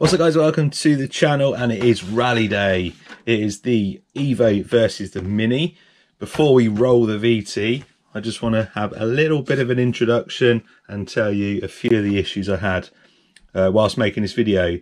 What's up guys, welcome to the channel, and it is rally day. It is the Evo versus the Mini. Before we roll the VT, I just want to have a little bit of an introduction and tell you a few of the issues I had whilst making this video.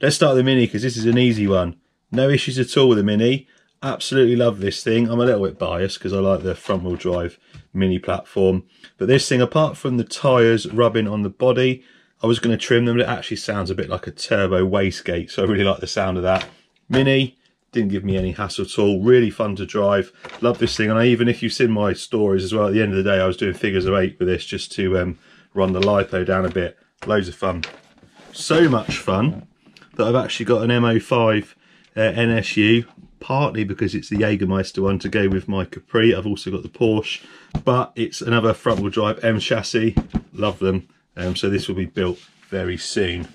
Let's start with the Mini because this is an easy one. No issues at all with the Mini. Absolutely love this thing. I'm a little bit biased because I like the front wheel drive Mini platform. But this thing, apart from the tyres rubbing on the body, I was going to trim them, but it actually sounds a bit like a turbo wastegate, so I really like the sound of that. Mini didn't give me any hassle at all, really fun to drive, love this thing. And I, even if you've seen my stories as well, at the end of the day I was doing figures of 8 with this just to run the lipo down a bit. Loads of fun, so much fun that I've actually got an M05 NSU, partly because it's the Jägermeister one to go with my Capri. I've also got the Porsche, but it's another front wheel drive M chassis, love them. So this will be built very soon.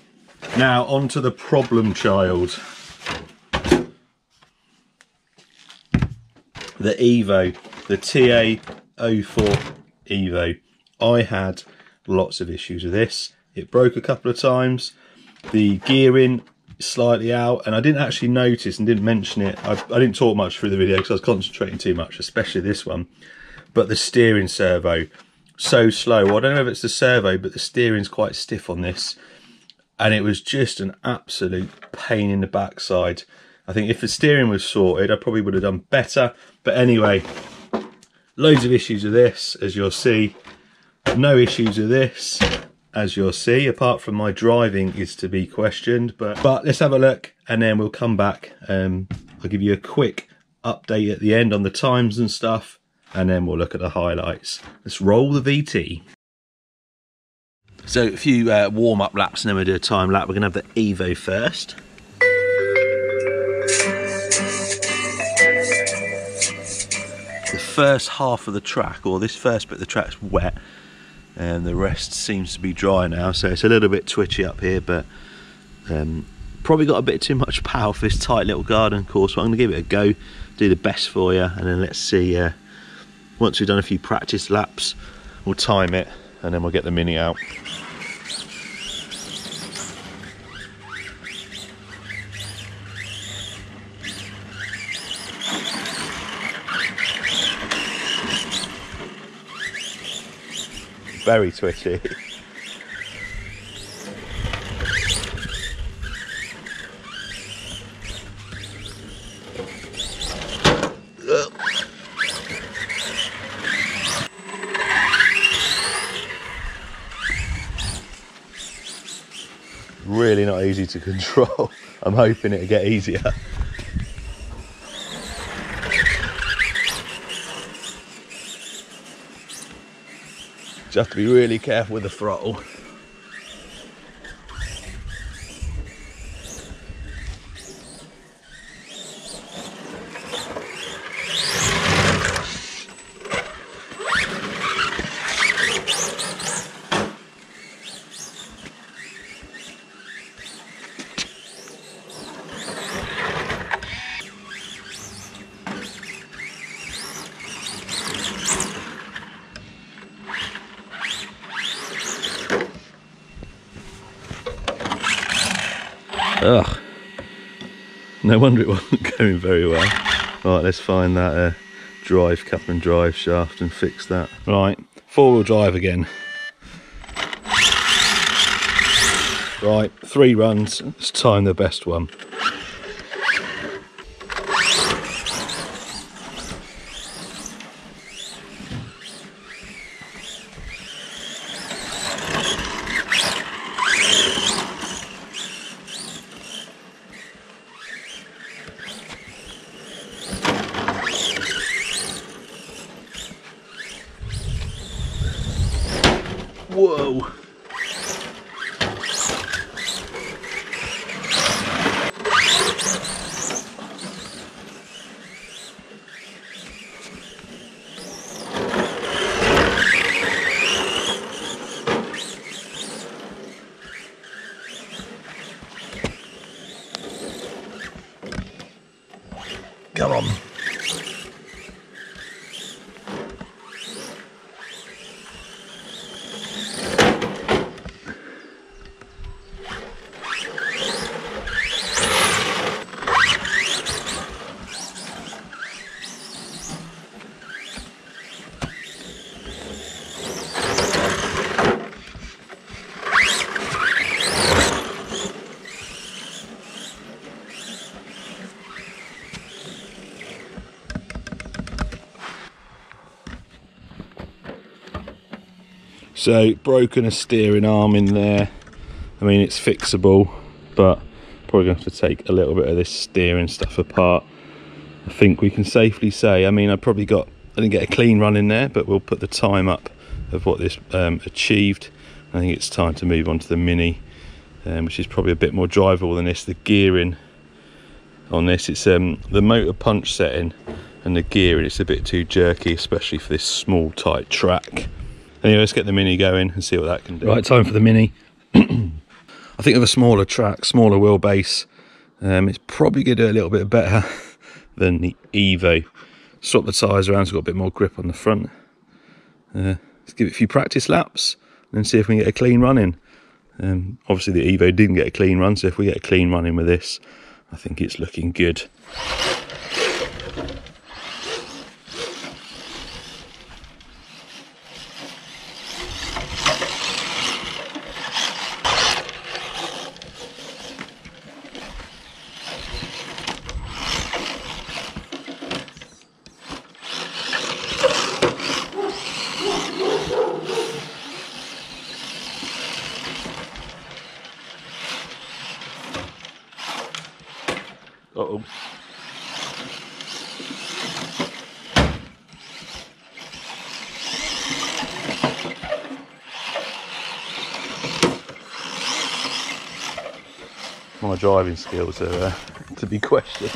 Now on to the problem child, the Evo, the TA04 Evo. I had lots of issues with this. It broke a couple of times, the gearing slightly out, and I didn't actually notice and didn't mention it. I didn't talk much through the video because I was concentrating too much, especially this one. But the steering servo, so slow. Well, I don't know if it's the servo, but the steering's quite stiff on this, and it was just an absolute pain in the backside. I think if the steering was sorted, I probably would have done better. But anyway, loads of issues with this, as you'll see. No issues with this, as you'll see, apart from my driving is to be questioned. But let's have a look, and then we'll come back. I'll give you a quick update at the end on the times and stuff, and then we'll look at the highlights. Let's roll the VT. So a few warm-up laps and then we'll do a time lap. We're gonna have the Evo first. The first half of the track, or this first bit of the track's wet, and the rest seems to be dry now, so it's a little bit twitchy up here, but probably got a bit too much power for this tight little garden course, but I'm gonna give it a go, do the best for you, and then let's see. Once we've done a few practice laps, we'll time it, and then we'll get the Mini out. Very twitchy. Really not easy to control. I'm hoping it'll get easier. Just have to be really careful with the throttle. Ugh, no wonder it wasn't going very well. Right, let's find that drive cup and drive shaft and fix that. Right, four-wheel drive again. Right, 3 runs, let's time the best one. Whoa. Come on. So broken a steering arm in there. I mean, it's fixable, but probably going to have to take a little bit of this steering stuff apart. I think we can safely say, I mean, I didn't get a clean run in there, but we'll put the time up of what this achieved. I think it's time to move on to the Mini, which is probably a bit more drivable than this. The gearing on this, it's the motor punch setting and the gearing, it's a bit too jerky, especially for this small tight track. Anyway, let's get the Mini going and see what that can do. Right, time for the Mini. I think of a smaller track, smaller wheelbase, it's probably going to do a little bit better than the Evo. Swap the tyres around so it's got a bit more grip on the front. Let's give it a few practice laps and see if we can get a clean run in. Obviously the Evo didn't get a clean run, so if we get a clean run in with this, I think it's looking good. Uh-oh. My driving skills are to be questioned.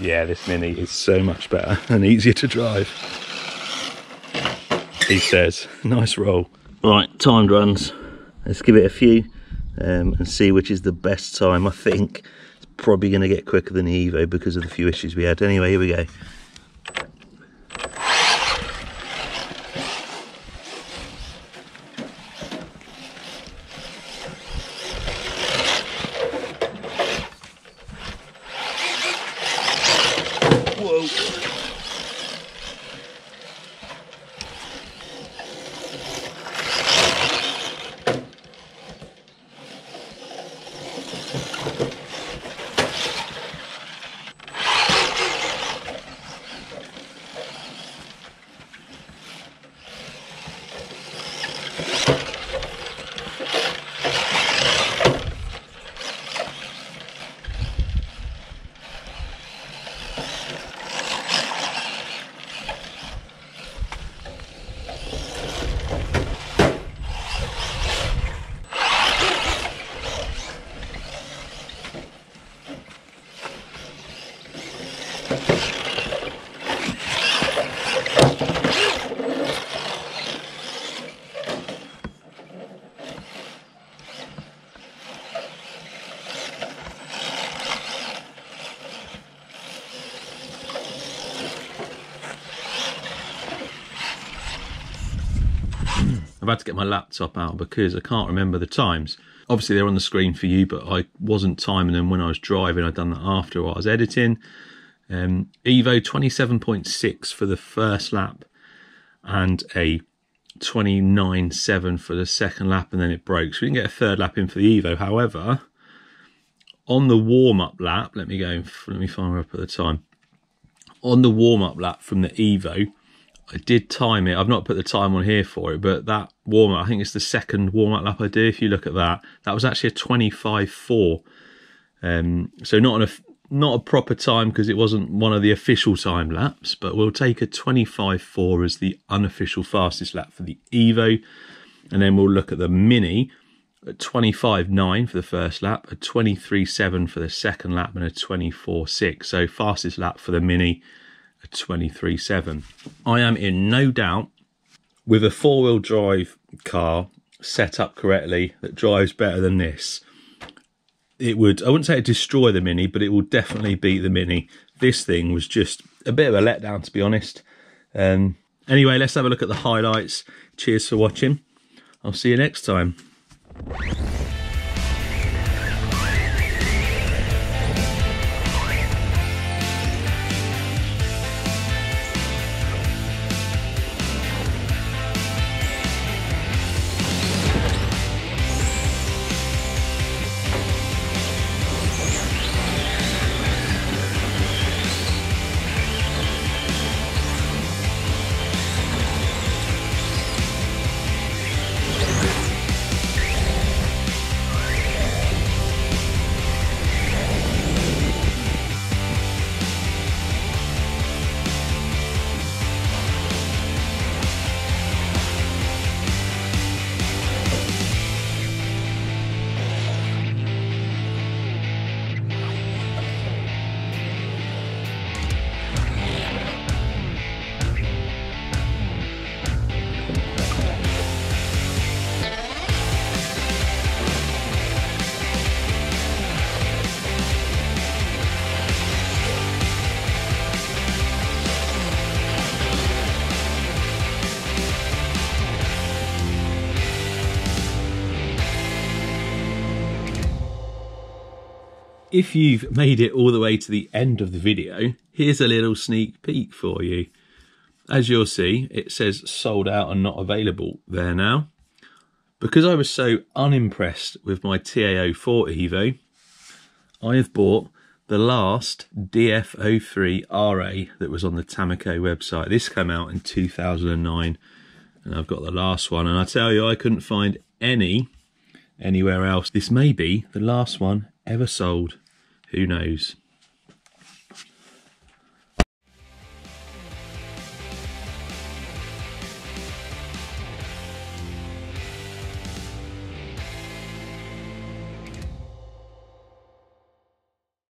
Yeah, this Mini is so much better and easier to drive. He says, nice roll. Right, timed runs. Let's give it a few and see which is the best time. I think it's probably going to get quicker than the Evo because of the few issues we had. Anyway, here we go. I've had to get my laptop out because I can't remember the times. Obviously they're on the screen for you, but I wasn't timing them when I was driving. I'd done that after while I was editing. Evo 27.6 for the first lap and a 29.7 for the second lap, and then it broke. So we didn't get a third lap in for the Evo. However, on the warm-up lap, let me find where I put the time. On the warm-up lap from the Evo, I did time it. I've not put the time on here for it, but that warm-up, I think it's the second warm-up lap I do. If you look at that, that was actually a 25.4. So not a proper time because it wasn't one of the official time laps, but we'll take a 25.4 as the unofficial fastest lap for the Evo. And then we'll look at the Mini at 25.9 for the first lap, a 23.7 for the second lap, and a 24.6. So fastest lap for the Mini, 23.7. I am in no doubt with a four-wheel drive car set up correctly that drives better than this, it would, I wouldn't say it destroy the Mini, but it will definitely beat the Mini. This thing was just a bit of a letdown, to be honest. Anyway, let's have a look at the highlights. Cheers for watching. I'll see you next time. If you've made it all the way to the end of the video, here's a little sneak peek for you. As you'll see, it says sold out and not available there now. Because I was so unimpressed with my TA04 Evo, I have bought the last DF03RA that was on the Tamiya website. This came out in 2009 and I've got the last one, and I tell you, I couldn't find any anywhere else. This may be the last one ever sold. Who knows?